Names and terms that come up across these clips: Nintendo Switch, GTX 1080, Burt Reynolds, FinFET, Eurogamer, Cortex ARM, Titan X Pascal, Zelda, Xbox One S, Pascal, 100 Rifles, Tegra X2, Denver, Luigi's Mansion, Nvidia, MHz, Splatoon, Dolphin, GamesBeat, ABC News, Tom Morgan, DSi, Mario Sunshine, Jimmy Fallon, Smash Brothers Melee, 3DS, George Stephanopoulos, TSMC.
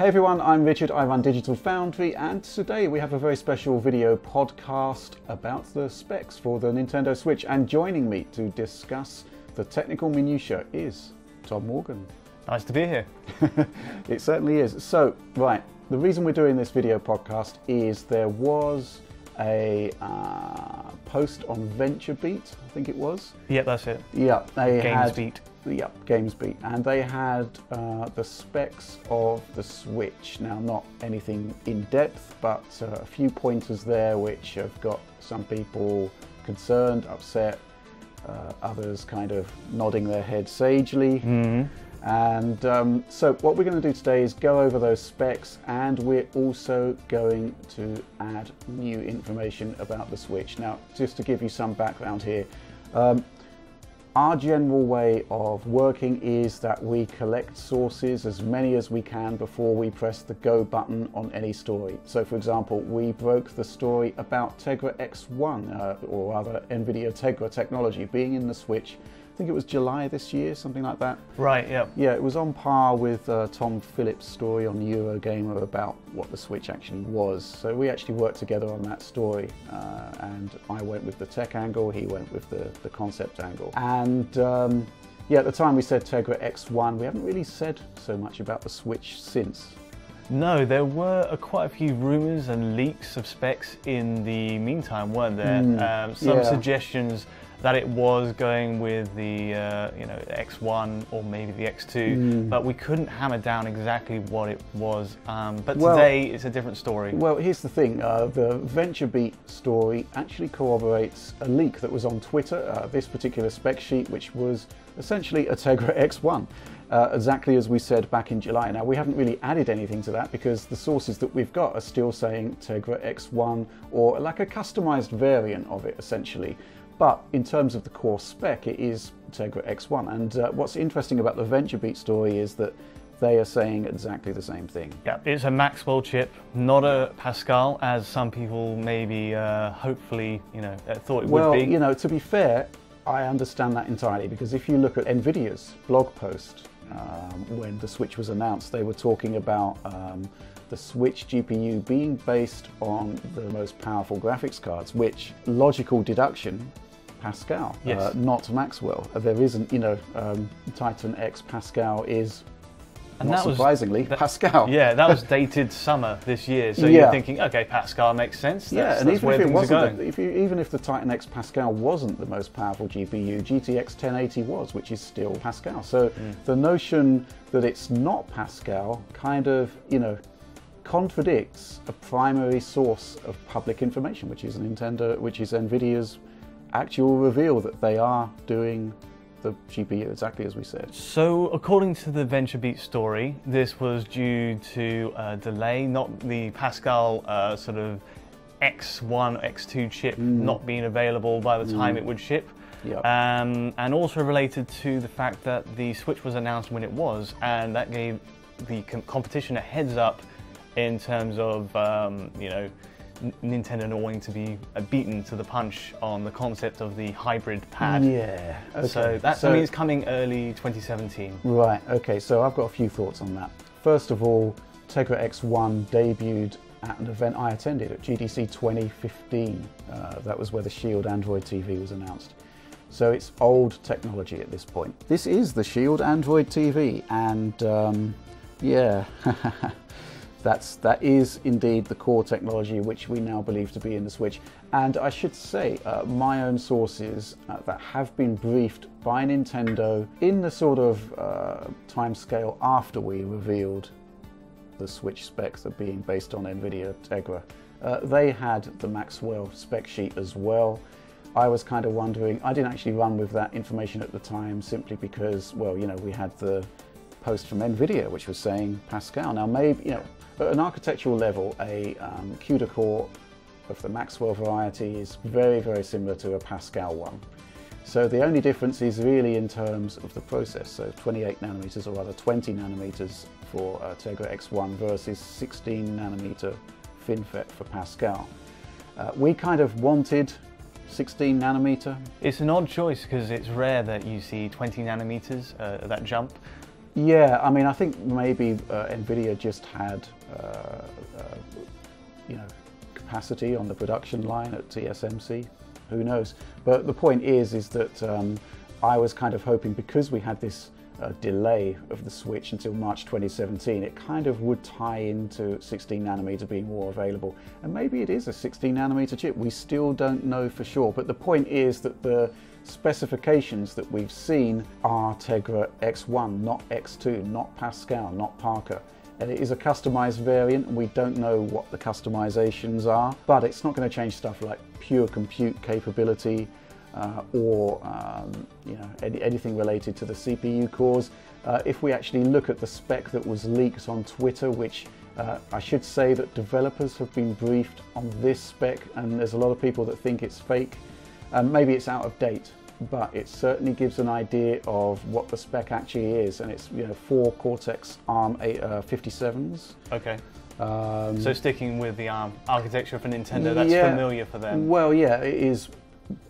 Hey everyone, I'm Richard, I run Digital Foundry, and today we have a very special video podcast about the specs for the Nintendo Switch, and joining me to discuss the technical minutiae is Tom Morgan. Nice to be here. It certainly is. So, right, the reason we're doing this video podcast is there was a post on VentureBeat, I think it was. Yep, that's it. Yeah, GamesBeat, and they had the specs of the Switch. Now, not anything in depth, but a few pointers there which have got some people concerned, upset, others kind of nodding their head sagely. Mm-hmm. And so what we're going to do today is go over those specs, and we're also going to add new information about the Switch. Now, just to give you some background here, our general way of working is that we collect sources, as many as we can, before we press the go button on any story. So, for example, we broke the story about Tegra X1, or rather Nvidia Tegra technology, being in the Switch. I think it was July this year, something like that. Right, yeah. Yeah, it was on par with Tom Phillips' story on Eurogamer about what the Switch actually was. So we actually worked together on that story, and I went with the tech angle, he went with the concept angle. And yeah, at the time we said Tegra X1. We haven't really said so much about the Switch since. No, there were quite a few rumours and leaks of specs in the meantime, weren't there? Some suggestions that it was going with the you know, X1 or maybe the X2, but we couldn't hammer down exactly what it was. But today it's a different story. Well, here's the thing, the VentureBeat story actually corroborates a leak that was on Twitter, this particular spec sheet, which was essentially a Tegra X1, exactly as we said back in July. Now, we haven't really added anything to that because the sources that we've got are still saying Tegra X1 or like a customized variant of it, essentially. But in terms of the core spec, it is Tegra X1. And what's interesting about the VentureBeat story is that they are saying exactly the same thing. Yeah, it's a Maxwell chip, not a Pascal, as some people maybe hopefully, you know, thought it would be. Well, you know, to be fair, I understand that entirely, because if you look at Nvidia's blog post, when the Switch was announced, they were talking about the Switch GPU being based on the most powerful graphics cards, which, logical deduction, Pascal, yes. Not Maxwell. There isn't, you know, Titan X Pascal is, and not surprisingly, Pascal. Yeah, that was dated summer this year, so you're thinking, okay, Pascal makes sense. That's, and even if it wasn't, even if the Titan X Pascal wasn't the most powerful GPU, GTX 1080 was, which is still Pascal. So the notion that it's not Pascal kind of, you know, contradicts a primary source of public information, which is Nintendo, which is Nvidia's actual reveal that they are doing the GPU exactly as we said. So according to the VentureBeat story, this was due to a delay, not the Pascal sort of X1, X2 chip not being available by the time it would ship. Yep. And also related to the fact that the Switch was announced when it was, and that gave the competition a heads up in terms of, you know, Nintendo not wanting to be beaten to the punch on the concept of the hybrid pad. Yeah. Okay. So that's, I mean, it's coming early 2017. Right, okay, so I've got a few thoughts on that. First of all, Tegra X1 debuted at an event I attended at GDC 2015. That was where the Shield Android TV was announced. So it's old technology at this point. This is the Shield Android TV, and yeah. That is indeed the core technology which we now believe to be in the Switch. And I should say, my own sources that have been briefed by Nintendo in the sort of timescale after we revealed the Switch specs are being based on Nvidia Tegra, they had the Maxwell spec sheet as well. I was kind of wondering, I didn't actually run with that information at the time simply because, well, you know, we had the post from Nvidia which was saying Pascal. Now, maybe, you know, at an architectural level, a CUDA core of the Maxwell variety is very, very similar to a Pascal one. So the only difference is really in terms of the process. So 28 nanometers, or rather 20 nanometers for Tegra X1 versus 16 nanometer FinFET for Pascal. We kind of wanted 16 nanometer. It's an odd choice because it's rare that you see 20 nanometers, that jump. Yeah, I mean, I think maybe Nvidia just had, you know, capacity on the production line at TSMC. Who knows? But the point is that I was kind of hoping, because we had this delay of the Switch until March 2017, it kind of would tie into 16 nanometer being more available. And maybe it is a 16 nanometer chip. We still don't know for sure. But the point is that the specifications that we've seen are Tegra X1, not X2, not Pascal, not Parker. And it is a customized variant, and we don't know what the customizations are, but it's not going to change stuff like pure compute capability or you know, anything related to the CPU cores. If we actually look at the spec that was leaked on Twitter, which I should say that developers have been briefed on this spec, and there's a lot of people that think it's fake. Maybe it's out of date, but it certainly gives an idea of what the spec actually is, and it's, you know, 4 Cortex ARM 57s. Okay. So sticking with the ARM architecture for Nintendo, that's familiar for them. Well, yeah, it is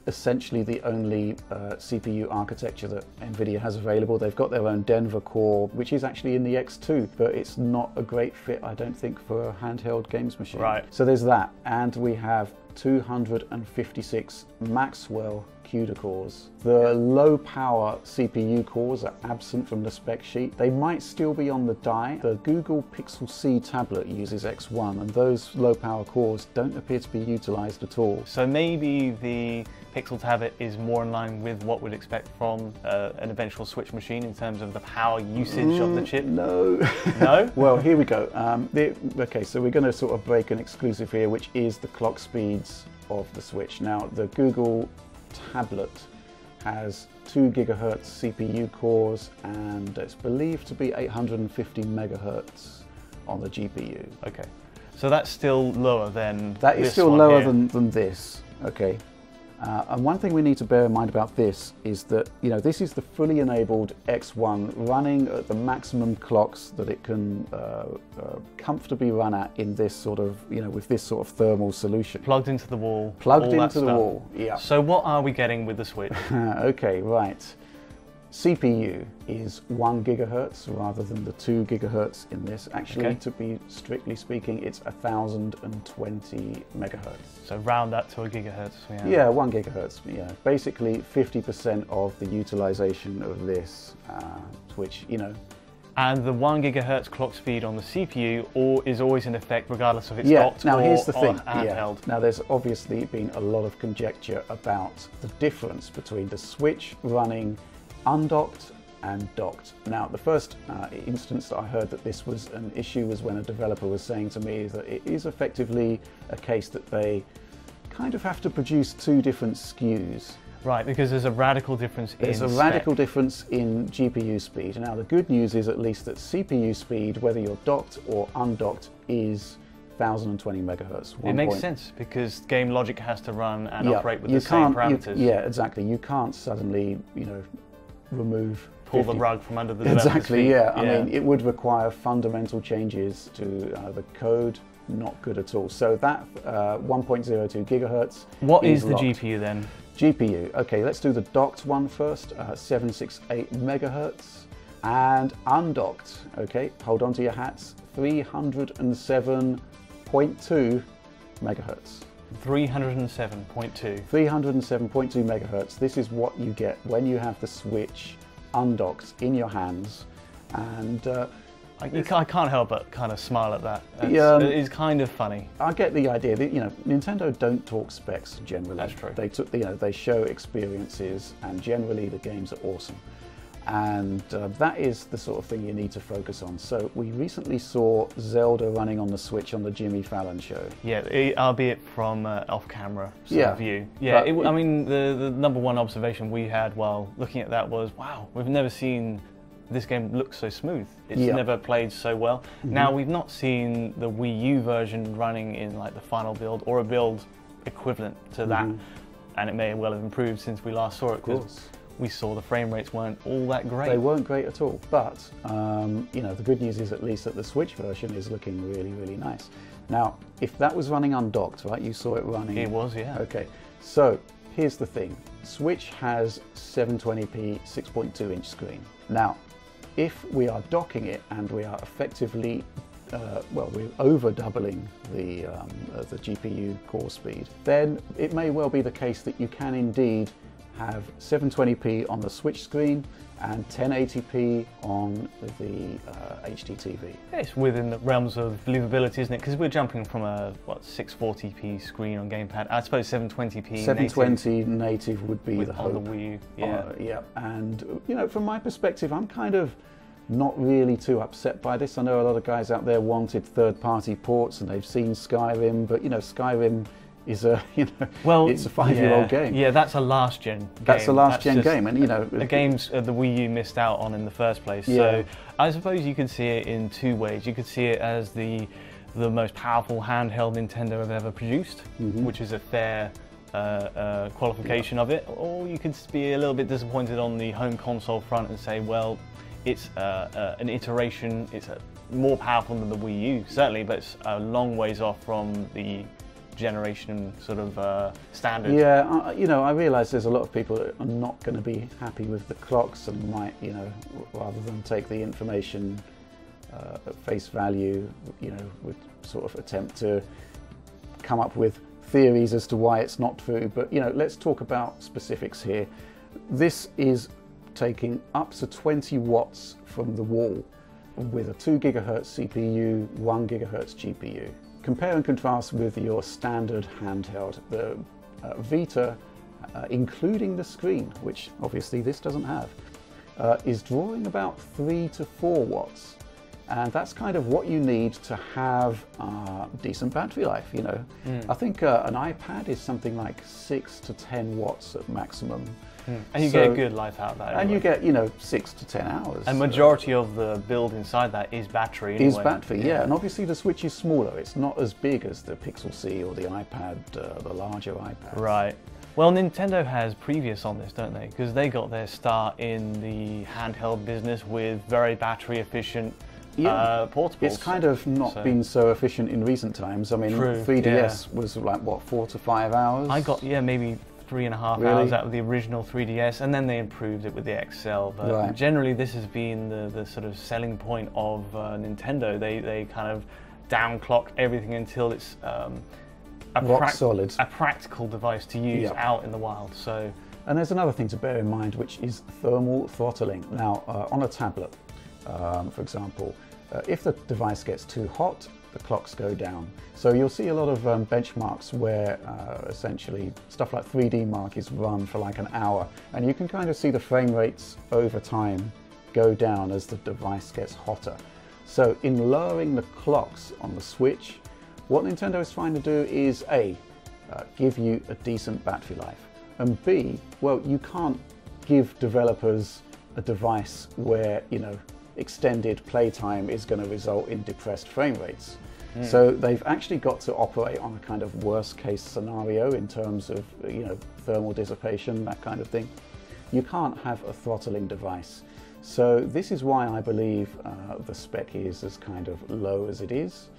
essentially the only CPU architecture that Nvidia has available. They've got their own Denver core, which is actually in the X2, but it's not a great fit, I don't think, for a handheld games machine. Right. So there's that, and we have 256 Maxwell CUDA cores. The low power CPU cores are absent from the spec sheet. They might still be on the die. The Google Pixel C tablet uses X1, and those low power cores don't appear to be utilized at all. So maybe the Pixel tablet is more in line with what we'd expect from an eventual Switch machine in terms of the power usage of the chip? No. No? Well, here we go. Okay, so we're going to sort of break an exclusive here, which is the clock speeds of the Switch. Now, the Google tablet has 2 GHz CPU cores, and it's believed to be 850 megahertz on the GPU. Okay, so that's still lower than that is still lower than this. Okay, and one thing we need to bear in mind about this is that, you know, this is the fully enabled X1 running at the maximum clocks that it can comfortably run at in this sort of, you know, with this sort of thermal solution. Plugged into the wall. Plugged into the wall, yeah. So what are we getting with the Switch? Okay, right. CPU is 1 GHz rather than the 2 GHz in this. Actually, to be strictly speaking, it's 1020 megahertz. So round that to a gigahertz. Yeah, 1 GHz. Yeah, basically 50% of the utilization of this, which, you know. And the 1 GHz clock speed on the CPU is always in effect regardless of its docked or handheld. Now here's the thing. Now there's obviously been a lot of conjecture about the difference between the Switch running undocked and docked. Now, the first instance that I heard that this was an issue was when a developer was saying to me that it is effectively a case that they kind of have to produce 2 different SKUs. Right, because there's a radical difference There's a radical difference in GPU speed. Now, the good news is at least that CPU speed, whether you're docked or undocked, is 1020 megahertz. It makes sense, because game logic has to run and operate with the same parameters. Yeah, exactly. You can't suddenly, you know, pull the rug from under the developer's feet. Exactly, yeah. I mean, it would require fundamental changes to the code. Not good at all. So that 1.02 gigahertz. What is the GPU then? GPU. Okay, let's do the docked one first. 768 megahertz. And undocked. Okay, hold on to your hats. 307.2 megahertz. 307.2. 307.2 megahertz. This is what you get when you have the Switch undocked in your hands, and I can't help but kind of smile at that. It is kind of funny. I get the idea that, you know, Nintendo don't talk specs generally. That's true. They they show experiences, and generally the games are awesome, and that is the sort of thing you need to focus on. So we recently saw Zelda running on the Switch on the Jimmy Fallon show. Yeah, albeit from off-camera view. Yeah, I mean, the #1 observation we had while looking at that was, wow, we've never seen this game look so smooth. It's never played so well. Now, we've not seen the Wii U version running in like the final build or a build equivalent to that, and it may well have improved since we last saw it. Of course. We saw the frame rates weren't all that great. They weren't great at all, but you know, the good news is at least that the Switch version is looking really, really nice. Now, if that was running undocked, right? You saw it running. It was, yeah. Okay, so here's the thing. Switch has 720p, 6.2-inch screen. Now, if we are docking it and we are effectively, we're over doubling the GPU core speed, then it may well be the case that you can indeed have 720p on the Switch screen and 1080p on the HDTV. It's within the realms of believability, isn't it? Because we're jumping from a, what, 640p screen on gamepad. I suppose 720p 720 native would be the hope. On the Wii U, yeah. Yeah, and you know, from my perspective, I'm kind of not really too upset by this. I know a lot of guys out there wanted third-party ports and they've seen Skyrim, but you know, Skyrim is a, you know, well, it's a five-year-old game. Yeah, that's a last-gen game. That's a last-gen game, and you know, the games the Wii U missed out on in the first place. Yeah. So I suppose you could see it in two ways. You could see it as the most powerful handheld Nintendo have ever produced, which is a fair qualification of it, or you could be a little bit disappointed on the home console front and say, well, it's an iteration. It's more powerful than the Wii U, certainly, but it's a long ways off from the generation sort of standard. Yeah, you know, I realise there's a lot of people that are not going to be happy with the clocks and might, you know, rather than take the information at face value, you know, would sort of attempt to come up with theories as to why it's not true. But, you know, let's talk about specifics here. This is taking up to 20 watts from the wall with a 2 GHz CPU, 1 GHz GPU. Compare and contrast with your standard handheld, the Vita, including the screen, which obviously this doesn't have, is drawing about 3 to 4 watts. And that's kind of what you need to have decent battery life, you know. I think an iPad is something like 6 to 10 watts at maximum. And you get a good life out of that. Anyway. And you get, you know, 6 to 10 hours. And majority of the build inside that is battery. Anyway. Is battery, yeah. And obviously the Switch is smaller. It's not as big as the Pixel C or the iPad, the larger iPad. Right. Well, Nintendo has previous on this, don't they? Because they got their start in the handheld business with very battery efficient. Yeah. Portables. It's kind of not been so efficient in recent times. I mean, 3DS was like, what, 4 to 5 hours? I got, yeah, maybe 3.5 hours out of the original 3DS, and then they improved it with the XL. But generally, this has been the sort of selling point of Nintendo. They kind of downclock everything until it's a practical device to use out in the wild. So, and there's another thing to bear in mind, which is thermal throttling. Now, on a tablet, for example, if the device gets too hot, the clocks go down. So you'll see a lot of benchmarks where essentially stuff like 3D Mark is run for like an hour, and you can kind of see the frame rates over time go down as the device gets hotter. So in lowering the clocks on the Switch, what Nintendo is trying to do is A, give you a decent battery life, and B, well, you can't give developers a device where, you know, extended playtime is going to result in depressed frame rates. So they've actually got to operate on a kind of worst case scenario in terms of, you know, thermal dissipation, that kind of thing. You can't have a throttling device. So this is why I believe the spec is as kind of low as it is.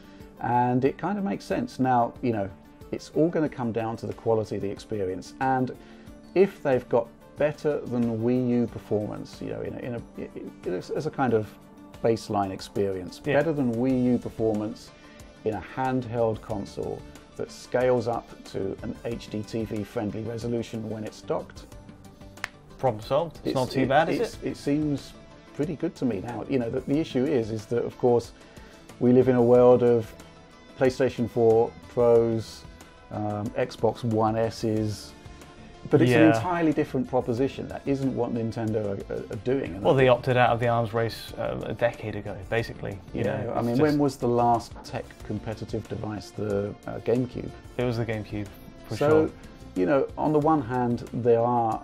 And it kind of makes sense. Now, you know, it's all going to come down to the quality of the experience. And if they've got better than Wii U performance, you know, as a kind of baseline experience, better than Wii U performance in a handheld console that scales up to an HDTV friendly resolution when it's docked. Problem solved. It's not too bad, is it? It seems pretty good to me now. You know, the issue is that, of course, we live in a world of PlayStation 4 Pros, Xbox One S's. But it's an entirely different proposition. That isn't what Nintendo are doing. Well, they opted out of the arms race a decade ago, basically. You know, I mean, when was the last tech competitive device? The GameCube. It was the GameCube, for sure. So, you know, on the one hand, there are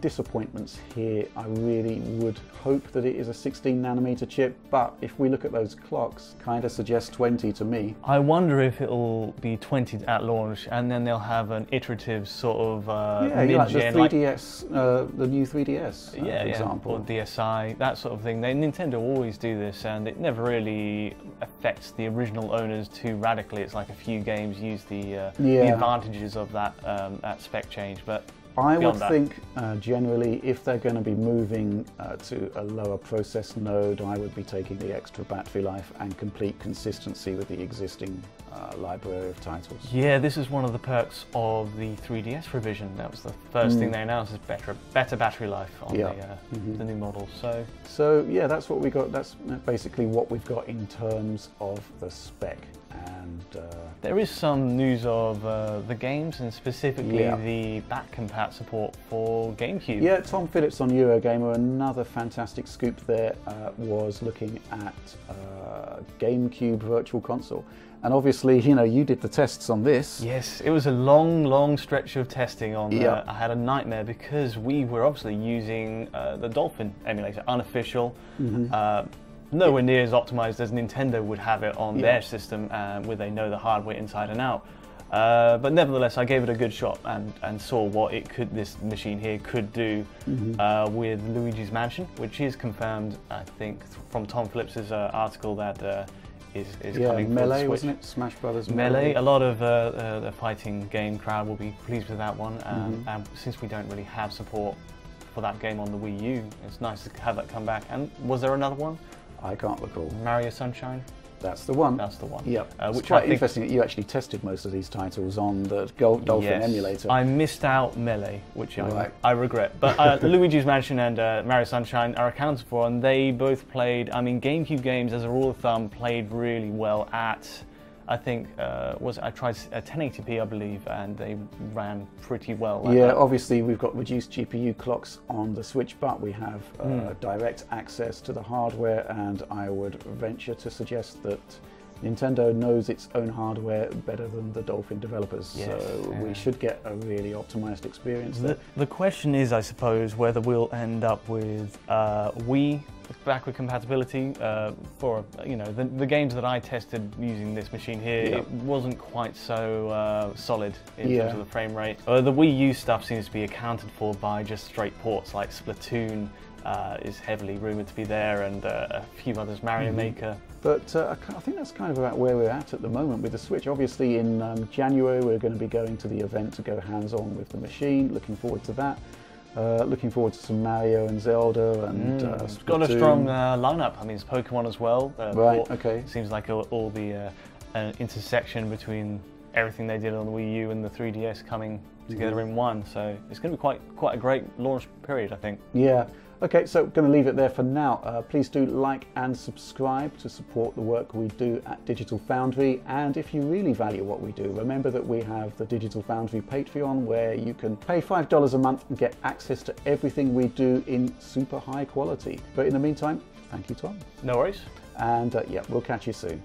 disappointments here. I really would hope that it is a 16 nanometer chip, but if we look at those clocks, kind of suggests 20 to me. I wonder if it'll be 20 at launch, and then they'll have an iterative sort of mid-gen, like the 3DS, the new 3DS, for example, or DSi, that sort of thing. Nintendo always do this, and it never really affects the original owners too radically. It's like a few games use the advantages of that spec change, but I would think generally if they're going to be moving to a lower process node, I would be taking the extra battery life and complete consistency with the existing library of titles. Yeah, this is one of the perks of the 3DS revision. That was the first thing they announced, is better battery life on the new model. So yeah, that's what we got. That's basically what we've got in terms of the spec. And there is some news of the games, and specifically the back-compat support for GameCube. Yeah, Tom Phillips on Eurogamer, another fantastic scoop there, was looking at GameCube Virtual Console. And obviously, you know, you did the tests on this. Yes, it was a long, long stretch of testing on that. I had a nightmare because we were obviously using the Dolphin emulator, unofficial. Nowhere near as optimized as Nintendo would have it on their system, where they know the hardware inside and out. But nevertheless, I gave it a good shot and saw what it could, this machine here could do with Luigi's Mansion, which is confirmed, I think, from Tom Phillips' article that is coming from Melee, wasn't it? Smash Brothers Melee. A lot of the fighting game crowd will be pleased with that one, and since we don't really have support for that game on the Wii U, it's nice to have that come back. And was there another one? I can't recall. Mario Sunshine? That's the one. That's the one. Yep. It's quite interesting that you actually tested most of these titles on the Dolphin emulator. I missed out Melee, which I regret. But Luigi's Mansion and Mario Sunshine are accounted for, and they both played, I mean, GameCube games, as a rule of thumb, played really well at, I think, I tried 1080p, I believe, and they ran pretty well. Obviously we've got reduced GPU clocks on the Switch, but we have direct access to the hardware, and I would venture to suggest that Nintendo knows its own hardware better than the Dolphin developers, so we should get a really optimized experience there. The question is, I suppose, whether we'll end up with Wii backward compatibility for, you know, the games that I tested using this machine here. It wasn't quite so solid in terms of the frame rate. The Wii U stuff seems to be accounted for by just straight ports, like Splatoon is heavily rumoured to be there, and a few others, Mario Maker. But I think that's kind of about where we're at the moment with the Switch. Obviously in January we're going to be going to the event to go hands-on with the machine, looking forward to that. Looking forward to some Mario and Zelda and Splatoon. Got a strong lineup. I mean, it's Pokemon as well. It seems like all the intersection between everything they did on the Wii U and the 3DS coming together in one. So it's going to be quite a great launch period, I think. Yeah. Okay, so going to leave it there for now. Please do like and subscribe to support the work we do at Digital Foundry. And if you really value what we do, remember that we have the Digital Foundry Patreon, where you can pay $5 a month and get access to everything we do in super high quality. But in the meantime, thank you, Tom. No worries. And yeah, we'll catch you soon.